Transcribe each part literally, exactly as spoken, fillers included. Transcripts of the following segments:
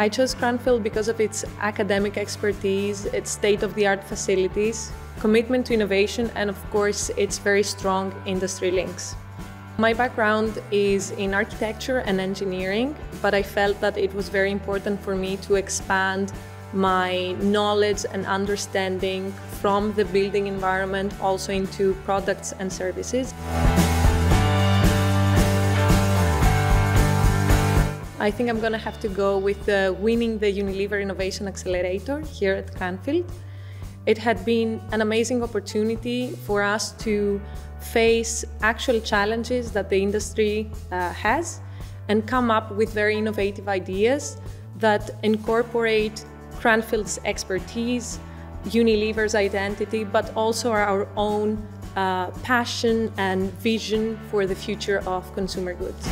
I chose Cranfield because of its academic expertise, its state-of-the-art facilities, commitment to innovation, and of course, its very strong industry links. My background is in architecture and engineering, but I felt that it was very important for me to expand my knowledge and understanding from the building environment also into products and services. I think I'm going to have to go with uh, winning the Unilever Innovation Accelerator here at Cranfield. It had been an amazing opportunity for us to face actual challenges that the industry uh, has and come up with very innovative ideas that incorporate Cranfield's expertise, Unilever's identity, but also our own uh, passion and vision for the future of consumer goods.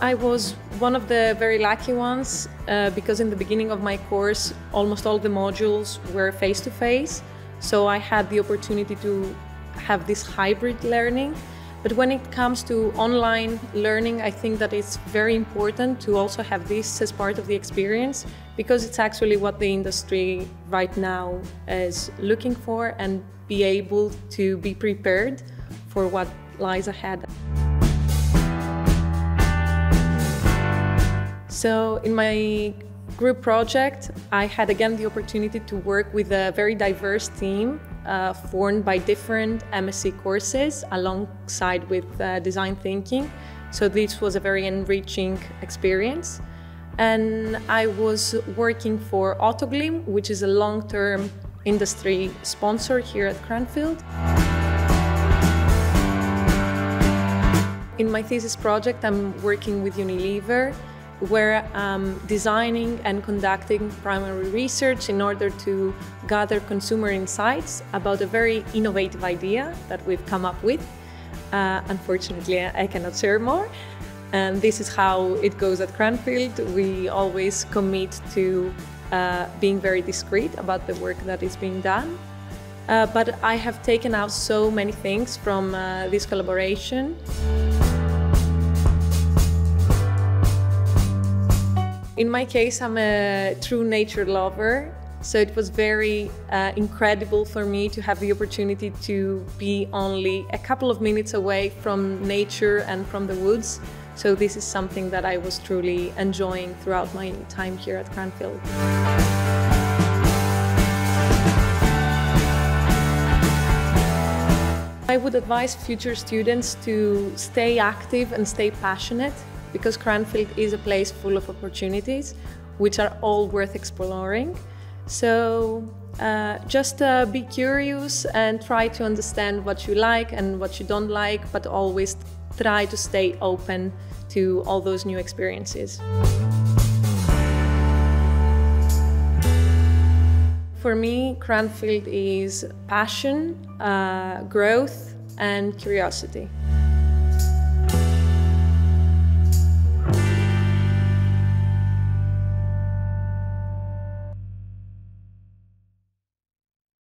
I was one of the very lucky ones uh, because in the beginning of my course, almost all the modules were face-to-face. So I had the opportunity to have this hybrid learning. But when it comes to online learning, I think that it's very important to also have this as part of the experience because it's actually what the industry right now is looking for, and be able to be prepared for what lies ahead. So in my group project, I had again the opportunity to work with a very diverse team uh, formed by different M S C courses alongside with uh, design thinking. So this was a very enriching experience. And I was working for Autoglym, which is a long-term industry sponsor here at Cranfield. In my thesis project, I'm working with Unilever, where um, designing and conducting primary research in order to gather consumer insights about a very innovative idea that we've come up with. Uh, unfortunately, I cannot share more. And this is how it goes at Cranfield. We always commit to uh, being very discreet about the work that is being done. Uh, but I have taken out so many things from uh, this collaboration. In my case, I'm a true nature lover, so it was very uh, incredible for me to have the opportunity to be only a couple of minutes away from nature and from the woods. So this is something that I was truly enjoying throughout my time here at Cranfield. I would advise future students to stay active and stay passionate, because Cranfield is a place full of opportunities, which are all worth exploring. So uh, just uh, be curious and try to understand what you like and what you don't like, but always try to stay open to all those new experiences. For me, Cranfield is passion, uh, growth, and curiosity.